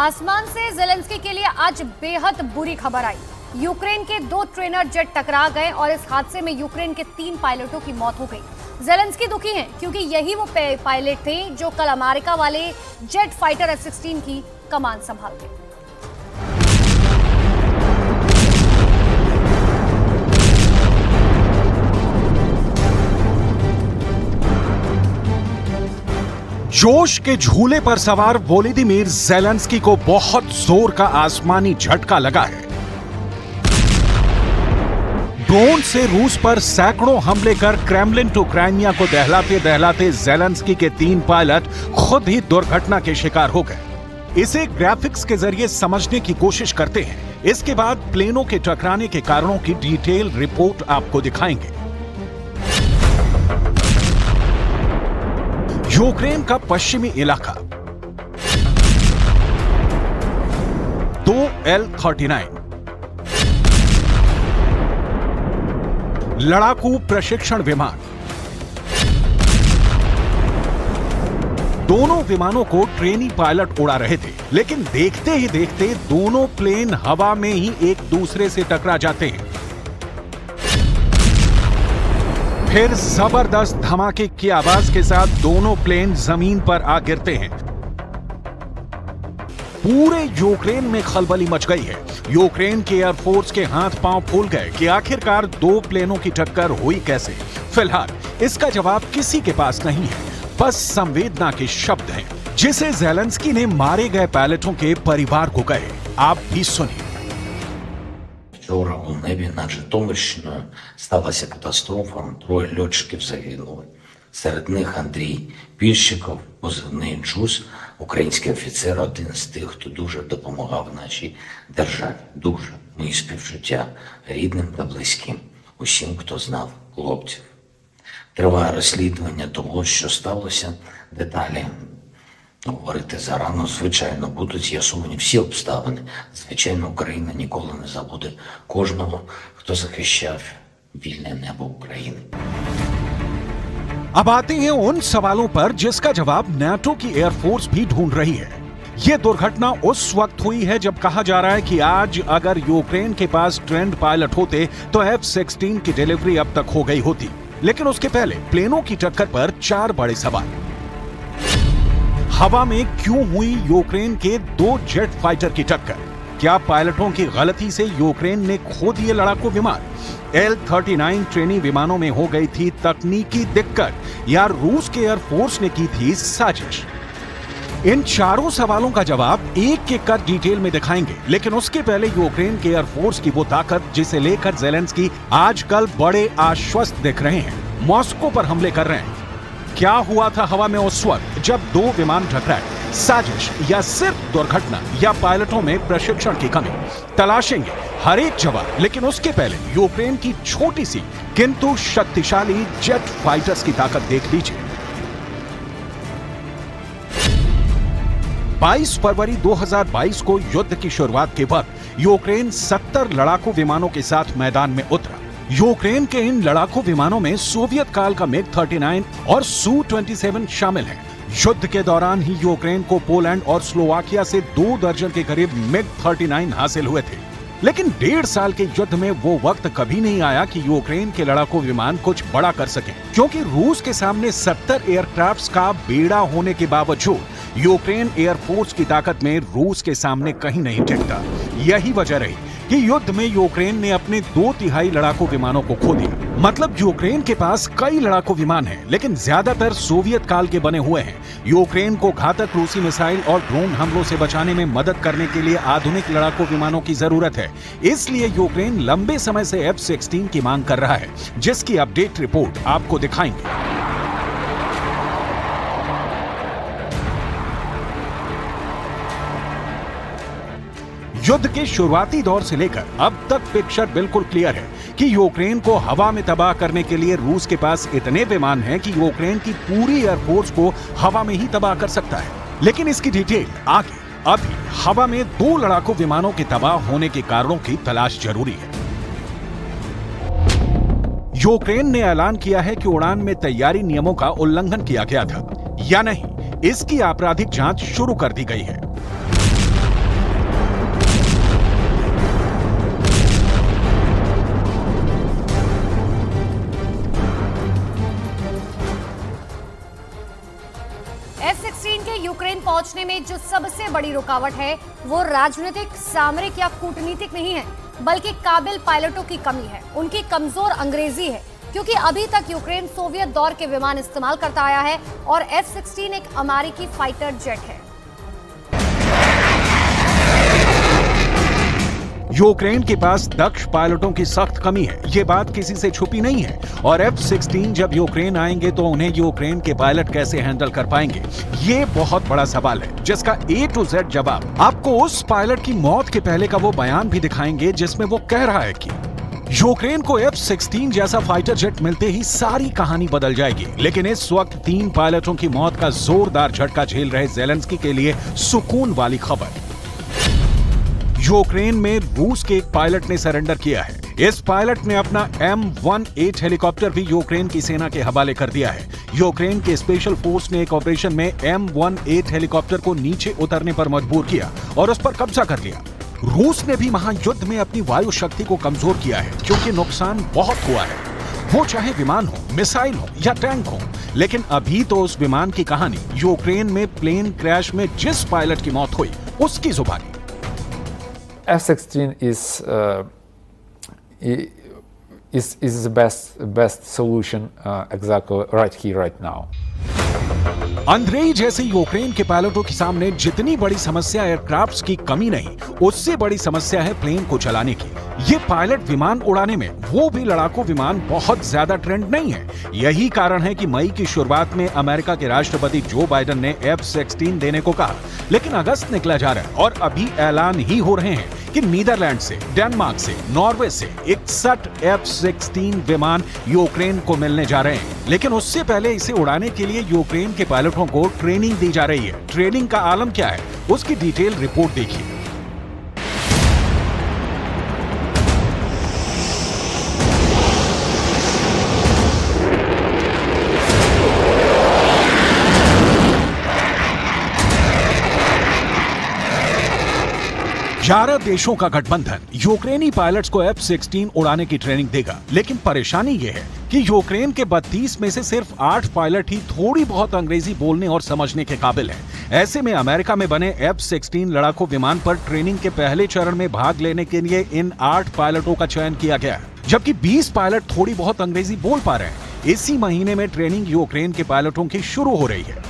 आसमान से ज़ेलेंस्की के लिए आज बेहद बुरी खबर आई। यूक्रेन के दो ट्रेनर जेट टकरा गए और इस हादसे में यूक्रेन के 3 पायलटों की मौत हो गई। ज़ेलेंस्की दुखी हैं क्योंकि यही वो पायलट थे जो कल अमेरिका वाले जेट फाइटर F-16 की कमान संभालते। जोश के झूले पर सवार वोलोदिमीर ज़ेलेंस्की को बहुत जोर का आसमानी झटका लगा है। ड्रोन से रूस पर सैकड़ों हमले कर क्रेमलिन यूक्रेनिया को दहलाते दहलाते ज़ेलेंस्की के 3 पायलट खुद ही दुर्घटना के शिकार हो गए। इसे ग्राफिक्स के जरिए समझने की कोशिश करते हैं। इसके बाद प्लेनों के टकराने के कारणों की डिटेल रिपोर्ट आपको दिखाएंगे। यूक्रेन का पश्चिमी इलाका, 2 L-39 लड़ाकू प्रशिक्षण विमान। दोनों विमानों को ट्रेनी पायलट उड़ा रहे थे, लेकिन देखते ही देखते दोनों प्लेन हवा में ही एक दूसरे से टकरा जाते हैं। फिर जबरदस्त धमाके की आवाज के साथ दोनों प्लेन जमीन पर आ गिरते हैं। पूरे यूक्रेन में खलबली मच गई है। यूक्रेन के एयरफोर्स के हाथ पांव फूल गए कि आखिरकार 2 प्लेनों की टक्कर हुई कैसे। फिलहाल इसका जवाब किसी के पास नहीं है, बस संवेदना के शब्द हैं, जिसे ज़ेलेंस्की ने मारे गए पायलटों के परिवार को कहे। आप भी सुनिए। Говорити зарано, звичайно, будуть з'ясовані всі обставини. Звичайно, Україна ніколи не забуде кожного, хто захищав вільне небо України. अब आते हैं उन सवालों पर जिसका जवाब NATO की एयरफोर्स भी ढूंढ रही है। ये दुर्घटना उस वक्त हुई है जब कहा जा रहा है कि आज अगर यूक्रेन के पास ट्रेंड पायलट होते तो F-16 की डिलीवरी अब तक हो गई होती। लेकिन उसके पहले प्लेनों की टक्कर पर 4 बड़े सवाल। हवा में क्यों हुई यूक्रेन के 2 जेट फाइटर की टक्कर? क्या पायलटों की गलती से यूक्रेन ने खो दिए लड़ाकू विमान? L-39 ट्रेनी विमानों में हो गई थी तकनीकी दिक्कत या रूस के एयरफोर्स ने की थी साजिश? इन 4 सवालों का जवाब एक-एक कर डिटेल में दिखाएंगे, लेकिन उसके पहले यूक्रेन के एयरफोर्स की वो ताकत जिसे लेकर ज़ेलेंस्की आजकल बड़े आश्वस्त दिख रहे हैं। मॉस्को पर हमले कर रहे हैं। क्या हुआ था हवा में उस वक्त जब 2 विमान टकराए? साजिश या सिर्फ दुर्घटना या पायलटों में प्रशिक्षण की कमी? तलाशेंगे हर एक जवाब, लेकिन उसके पहले यूक्रेन की छोटी सी किंतु शक्तिशाली जेट फाइटर्स की ताकत देख लीजिए। 22 फरवरी 2022 को युद्ध की शुरुआत के वक्त यूक्रेन 70 लड़ाकू विमानों के साथ मैदान में उतरा। यूक्रेन के इन लड़ाकू विमानों में सोवियत काल का MiG-39 और Su-27 शामिल हैं। युद्ध के दौरान ही यूक्रेन को पोलैंड और स्लोवाकिया से 2 दर्जन के करीब MiG-39 हासिल हुए थे। लेकिन 1.5 साल के युद्ध में वो वक्त कभी नहीं आया कि यूक्रेन के लड़ाकू विमान कुछ बड़ा कर सके, क्योंकि रूस के सामने 70 एयरक्राफ्ट का बेड़ा होने के बावजूद यूक्रेन एयरफोर्स की ताकत में रूस के सामने कहीं नहीं टिकता। यही वजह रही कि युद्ध में यूक्रेन ने अपने 2 तिहाई लड़ाकू विमानों को खो दिया। मतलब यूक्रेन के पास कई लड़ाकू विमान हैं, लेकिन ज्यादातर सोवियत काल के बने हुए हैं। यूक्रेन को घातक रूसी मिसाइल और ड्रोन हमलों से बचाने में मदद करने के लिए आधुनिक लड़ाकू विमानों की जरूरत है। इसलिए यूक्रेन लंबे समय से F-16 की मांग कर रहा है, जिसकी अपडेट रिपोर्ट आपको दिखाएंगे। युद्ध के शुरुआती दौर से लेकर अब तक पिक्चर बिल्कुल क्लियर है कि यूक्रेन को हवा में तबाह करने के लिए रूस के पास इतने विमान हैं कि यूक्रेन की पूरी एयरफोर्स को हवा में ही तबाह कर सकता है। लेकिन इसकी डिटेल आगे। अभी हवा में 2 लड़ाकू विमानों के तबाह होने के कारणों की तलाश जरूरी है। यूक्रेन ने ऐलान किया है कि उड़ान में तैयारी नियमों का उल्लंघन किया गया था या नहीं, इसकी आपराधिक जांच शुरू कर दी गई है। पहुंचने में जो सबसे बड़ी रुकावट है वो राजनीतिक, सामरिक या कूटनीतिक नहीं है, बल्कि काबिल पायलटों की कमी है, उनकी कमजोर अंग्रेजी है। क्योंकि अभी तक यूक्रेन सोवियत दौर के विमान इस्तेमाल करता आया है और F-16 एक अमेरिकी फाइटर जेट है। यूक्रेन के पास दक्ष पायलटों की सख्त कमी है, ये बात किसी से छुपी नहीं है। और F-16 जब यूक्रेन आएंगे तो उन्हें यूक्रेन के पायलट कैसे हैंडल कर पाएंगे, ये बहुत बड़ा सवाल है जिसका A to Z जवाब आपको उस पायलट की मौत के पहले का वो बयान भी दिखाएंगे जिसमें वो कह रहा है कि यूक्रेन को F-16 जैसा फाइटर जेट मिलते ही सारी कहानी बदल जाएगी। लेकिन इस वक्त 3 पायलटों की मौत का जोरदार झटका झेल रहे ज़ेलेंस्की के लिए सुकून वाली खबर, यूक्रेन में रूस के एक पायलट ने सरेंडर किया है। इस पायलट ने अपना M-18 हेलीकॉप्टर भी यूक्रेन की सेना के हवाले कर दिया है। यूक्रेन के स्पेशल फोर्स ने एक ऑपरेशन में M-18 हेलीकॉप्टर को नीचे उतरने पर मजबूर किया और उस पर कब्जा कर लिया। रूस ने भी महायुद्ध में अपनी वायु शक्ति को कमजोर किया है क्योंकि नुकसान बहुत हुआ है, वो चाहे विमान हो, मिसाइल हो या टैंक हो। लेकिन अभी तो उस विमान की कहानी यूक्रेन में प्लेन क्रैश में जिस पायलट की मौत हुई उसकी जुबानी। F-16 is the best solution exactly right here right now. Andrei जैसे यूक्रेन के पायलटों के सामने जितनी बड़ी समस्या एयरक्राफ्ट्स की कमी नहीं, उससे बड़ी समस्या है प्लेन को चलाने की। ये पायलट विमान उड़ाने में, वो भी लड़ाकू विमान, बहुत ज्यादा ट्रेंड नहीं है। यही कारण है कि मई की शुरुआत में अमेरिका के राष्ट्रपति जो बाइडन ने F-16 देने को कहा, लेकिन अगस्त निकला जा रहा है और अभी ऐलान ही हो रहे हैं कि नीदरलैंड से, डेनमार्क से, नॉर्वे से 61 F-16 विमान यूक्रेन को मिलने जा रहे हैं। लेकिन उससे पहले इसे उड़ाने के लिए यूक्रेन के पायलटों को ट्रेनिंग दी जा रही है। ट्रेनिंग का आलम क्या है, उसकी डिटेल रिपोर्ट देखिए। सारा देशों का गठबंधन यूक्रेनी पायलट्स को F-16 उड़ाने की ट्रेनिंग देगा। लेकिन परेशानी ये है कि यूक्रेन के 32 में से सिर्फ 8 पायलट ही थोड़ी बहुत अंग्रेजी बोलने और समझने के काबिल हैं। ऐसे में अमेरिका में बने F-16 लड़ाकू विमान पर ट्रेनिंग के पहले चरण में भाग लेने के लिए इन 8 पायलटों का चयन किया गया है, जबकि 20 पायलट थोड़ी बहुत अंग्रेजी बोल पा रहे हैं। इसी महीने में ट्रेनिंग यूक्रेन के पायलटों की शुरू हो रही है।